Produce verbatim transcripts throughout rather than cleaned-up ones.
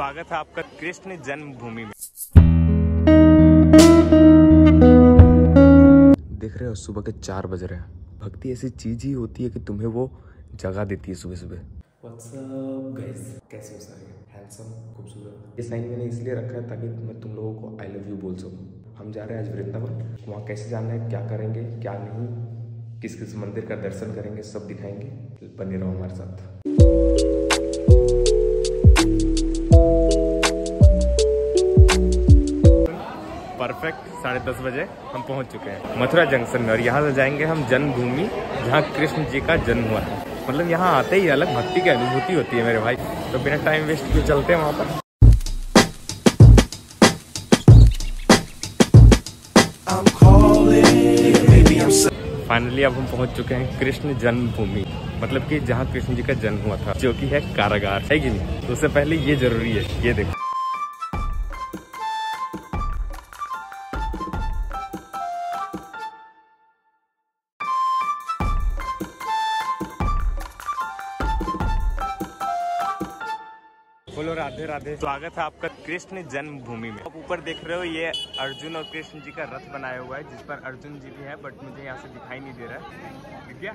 स्वागत है आपका कृष्ण जन्मभूमि में। देख रहे हो सुबह के चार बज रहे हैं। भक्ति ऐसी चीज ही होती है कि तुम्हें वो जगा देती है सुबह सुबह। What's up guys? कैसे हो सारे? Handsome, खूबसूरत। ये साइन मैंने इसलिए रखा है ताकि मैं तुम लोगों को आई लव यू बोल सकूँ। हम जा रहे हैं आज वृंदावन। वहाँ कैसे जाना है, क्या करेंगे, क्या नहीं, किस किस मंदिर का दर्शन करेंगे, सब दिखाएंगे। बने रहो हमारे साथ। परफेक्ट साढ़े दस बजे हम पहुंच चुके हैं मथुरा जंक्शन में और यहाँ से जाएंगे हम जन्मभूमि जहाँ कृष्ण जी का जन्म हुआ है। मतलब यहाँ आते ही अलग भक्ति की अनुभूति होती है मेरे भाई। तो बिना टाइम वेस्ट किए चलते हैं वहाँ पर। फाइनली अब हम पहुंच चुके हैं कृष्ण जन्मभूमि, मतलब कि जहाँ कृष्ण जी का जन्म हुआ था, जो कि है कारागार, है कि नहीं। तो उससे पहले ये जरूरी है, ये देखो बोलो राधे राधे। स्वागत है आपका कृष्ण जन्मभूमि में। आप ऊपर देख रहे हो ये अर्जुन और कृष्ण जी का रथ बनाया हुआ है, जिस पर अर्जुन जी भी है, बट मुझे यहाँ से दिखाई नहीं दे रहा है। दिख गया?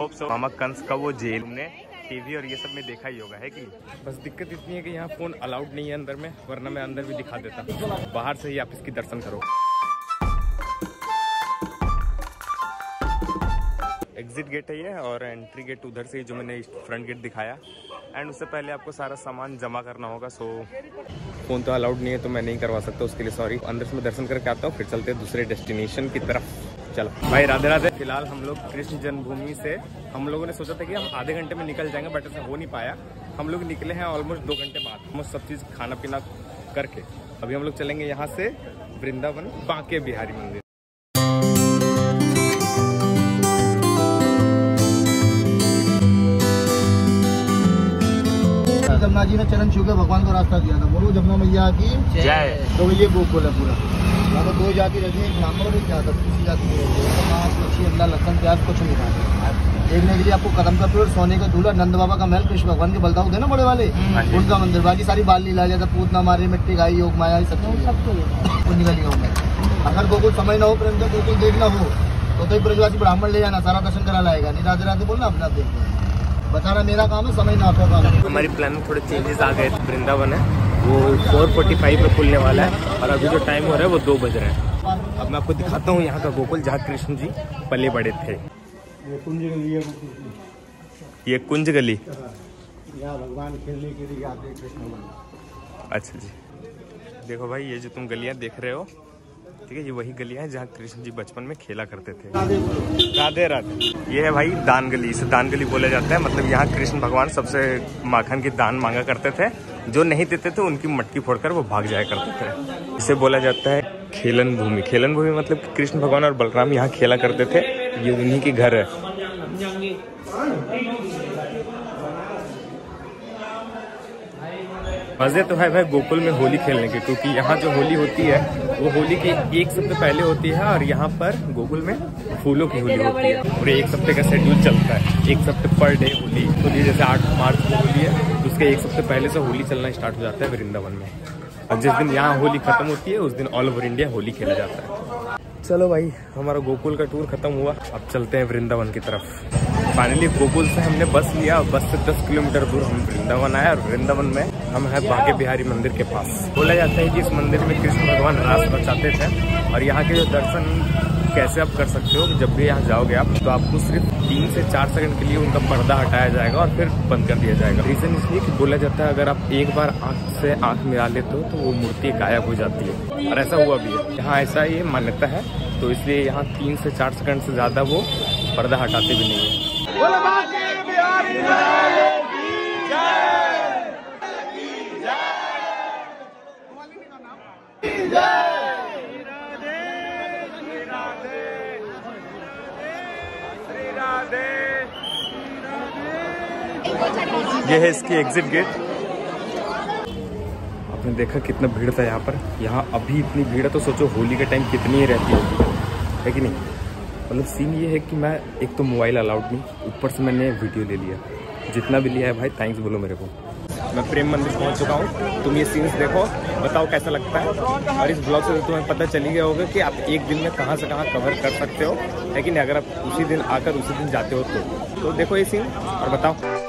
Hope so. मामा कंस का वो जेल हमने टीवी और ये सब में देखा ही होगा, है कि नहीं। बस दिक्कत इतनी है कि यहाँ फोन अलाउड नहीं है अंदर में, वरना मैं अंदर भी दिखा देता। बाहर से ही आप इसकी दर्शन करो। एग्जिट गेट है ये और एंट्री गेट उधर से ही जो मैंने फ्रंट गेट दिखाया। एंड उससे पहले आपको सारा सामान जमा करना होगा। सो फ़ोन तो अलाउड नहीं है तो मैं नहीं करवा सकता, उसके लिए सॉरी। अंदर से मैं दर्शन करके आता हूँ, फिर चलते हैं दूसरे डेस्टिनेशन की तरफ। चलो भाई, राधे राधे। फिलहाल हम लोग कृष्ण जन्मभूमि से, हम लोगों ने सोचा था कि हम आधे घंटे में निकल जाएंगे, बट ऐसा हो नहीं पाया। हम लोग निकले हैं ऑलमोस्ट दो घंटे बाद, ऑलमोस्ट सब चीज़ खाना पीना करके। अभी हम लोग चलेंगे यहाँ से वृंदावन बांके बिहारी मंदिर। जमुना जी ने चरण छू के भगवान को रास्ता दिया था। बोलो जमुना मैया की जय। तो ये गोकुल है पूरा। यहाँ पर दो जाति रहती है, ब्राह्मण भी क्या किसी जाति की। अंडा लसन प्याज कुछ नहीं खाते। देखने के लिए आपको कदम का पेड़, सोने का झूला, नंद बाबा का महल, कृष्ण भगवान के बलदाऊ देना बड़े वाले, उनका मंदिर, बाकी सारी बाल लीला जैसा पूतना मारे, मिट्टी गाई, योग माया, सब निकल गया। अगर गोकुल समय ना हो, प्रेम से गोकुल देखना हो तो कोई ब्रजवासी ब्राह्मण ले जाना, सारा दर्शन करा लाएगा। नहीं राधे राधे बोलना, अपना देखना बताना, मेरा काम है, समझ ना आता काम। हमारी प्लान में थोड़े चेंजेस आ गए। वृंदावन है वो चार पैंतालीस में खुलने वाला है और अभी जो टाइम हो रहा है वो दो बज रहा है। अब मैं आपको दिखाता हूँ यहाँ का गोकुल जहाँ कृष्ण जी पले बड़े थे। ये कुंज गली है, ये कुंज गली यहाँ भगवान खेलने के लिए आते हैं कृष्ण भगवान। अच्छा जी, देखो भाई ये जो तुम गलियाँ देख रहे हो, ठीक है, ये वही गलियाँ हैं जहाँ कृष्ण जी बचपन में खेला करते थे। राधे राधे। ये है भाई दान गली, इसे दान गली बोला जाता है। मतलब यहाँ कृष्ण भगवान सबसे माखन की दान मांगा करते थे, जो नहीं देते थे उनकी मटकी फोड़कर वो भाग जाया करते थे। इसे बोला जाता है खेलन भूमि। खेलन भूमि मतलब कृष्ण भगवान और बलराम यहाँ खेला करते थे। ये उन्हीं के घर है। मजे तो है भाई गोकुल में होली खेलने के, क्योंकि यहाँ जो होली होती है वो होली की एक सप्ताह पहले होती है और यहाँ पर गोकुल में फूलों की होली होती है। पूरे एक सप्ताह का शेड्यूल चलता है, एक सप्ताह पर डे होली। होली जैसे आठ मार्च को होली है, उसके एक सप्ताह पहले से होली चलना स्टार्ट हो जाता है वृंदावन में। और जिस दिन यहाँ होली खत्म होती है उस दिन ऑल ओवर इंडिया होली खेला जाता है। चलो भाई, हमारा गोकुल का टूर खत्म हुआ, अब चलते हैं वृंदावन की तरफ। फाइनली गोकुल से हमने बस लिया और बस से दस किलोमीटर दूर हम वृंदावन आए और वृंदावन में हम हैं बांके बिहारी मंदिर के पास। बोला जाता है कि इस मंदिर में कृष्ण भगवान रास रचाते थे और यहाँ के जो दर्शन कैसे आप कर सकते हो, जब भी यहाँ जाओगे आप तो आपको सिर्फ तीन से चार सेकंड के लिए उनका पर्दा हटाया जाएगा और फिर बंद कर दिया जाएगा। रीज़न इसलिए कि बोला जाता है अगर आप एक बार आँख से आँख मिला लेते हो तो वो मूर्ति गायब हो जाती है, और ऐसा हुआ भी है। यहाँ ऐसा ये मान्यता है, तो इसलिए यहाँ तीन से चार सेकंड से ज़्यादा वो पर्दा हटाते भी नहीं है। यह है इसकी एग्जिट गेट। आपने देखा कितना भीड़ था यहाँ पर। यहाँ अभी इतनी भीड़ है तो सोचो होली के टाइम कितनी ही रहती होगी, है कि नहीं। मतलब सीन ये है कि मैं एक तो मोबाइल अलाउड नहीं, ऊपर से मैंने वीडियो ले लिया। जितना भी लिया है भाई थैंक्स बोलो मेरे को। मैं प्रेम मंदिर पहुंच चुका हूं। तुम ये सीन्स देखो, बताओ कैसा लगता है। और इस ब्लॉग से तुम्हें पता चली गया होगा कि आप एक दिन में कहां से कहां कवर कर सकते हो, लेकिन अगर आप उसी दिन आकर उसी दिन जाते हो तो, तो देखो ये सीन और बताओ।